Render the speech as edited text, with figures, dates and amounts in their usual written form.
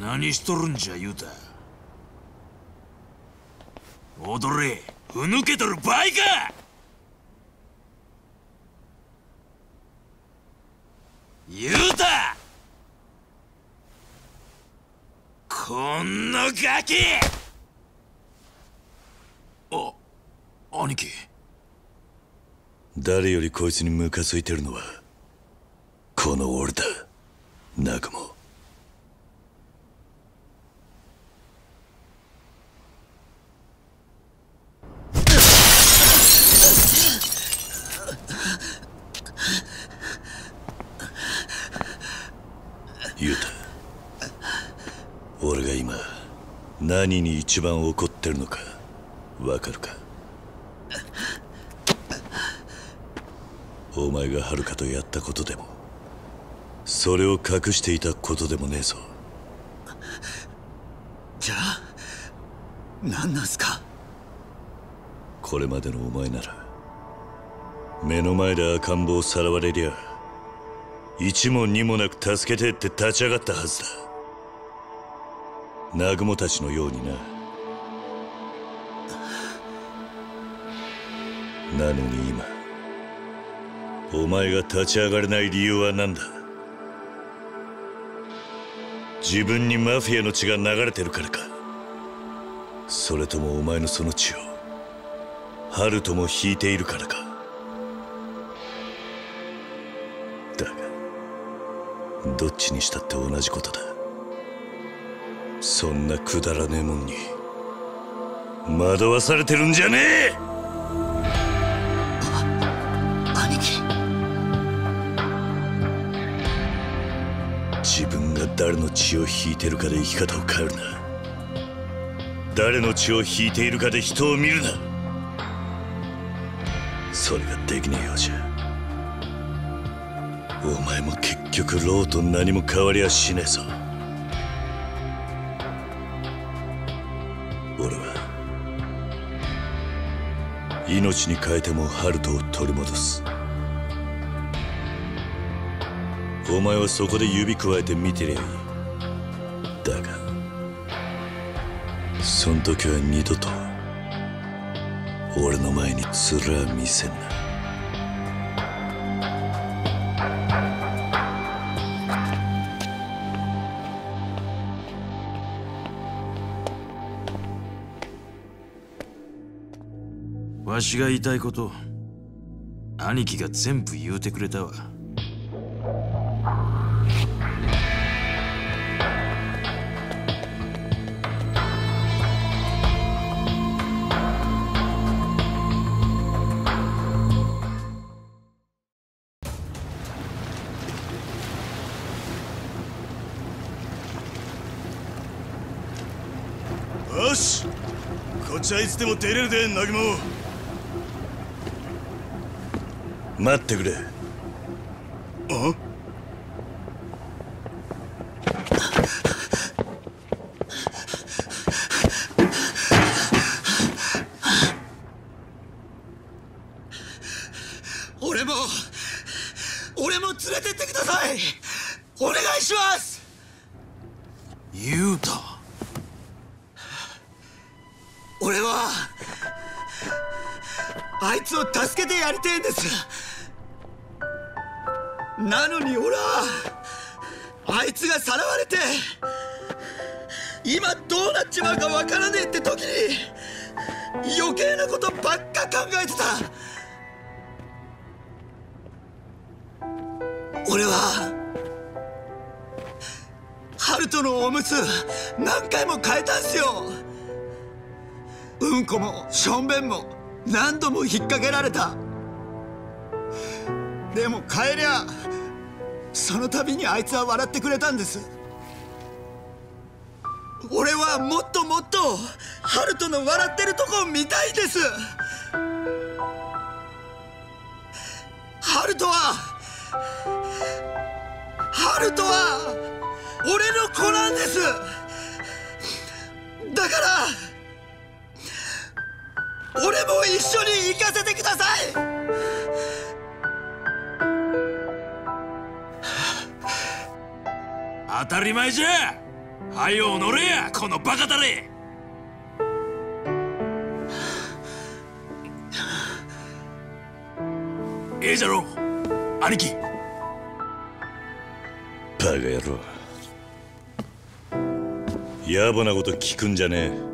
何しとるんじゃユタ。踊れ、ふぬけとる場合か。ユタ、こんなガキ。兄貴、誰よりこいつにムカついてるのはこの俺だ。仲間、ユタ、俺が今何に一番怒ってるのかわかるか？お前がハルカとやったことでも、それを隠していたことでもねえぞ。じゃあ何なんすか？これまでのお前なら、目の前で赤ん坊をさらわれりゃ一問にもなく助けてって立ち上がったはずだ。南雲たちのようにな。なのに今お前が立ち上がれない理由は何だ？自分にマフィアの血が流れてるからか？それともお前のその血をハルトも引いているからか？どっちにしたって同じことだ。そんなくだらねえもんに惑わされてるんじゃねえ！兄貴、自分が誰の血を引いてるかで生き方を変えるな。誰の血を引いているかで人を見るな。それができねえようじゃ、お前も結局ローと何も変わりはしねえぞ。俺は命に変えてもハルトを取り戻す。お前はそこで指くわえて見てりゃいい。だがその時は二度と俺の前に面は見せんな。わしが言いたいこと、兄貴が全部言うてくれたわ。よし、こっちはいつでも出れるで、南雲。待ってくれ。あ？俺も連れてってください。お願いします。ユタ。俺はあいつを助けてやりてえんです。なのに俺はあいつがさらわれて今どうなっちまうかわからねえって時に余計なことばっか考えてた。俺はハルトのおむつ何回も変えたんすよ。うんこもしょんべんも何度も引っ掛けられた。でも帰りゃその度にあいつは笑ってくれたんです。俺はもっともっとハルトの笑ってるとこを見たいんです。ハルトは俺の子なんです。だから俺も一緒に行かせてください。当たり前じゃ。はよ乗れや、このバカだれ。ええじゃろう、兄貴。バカ野郎、野暮なこと聞くんじゃねえ。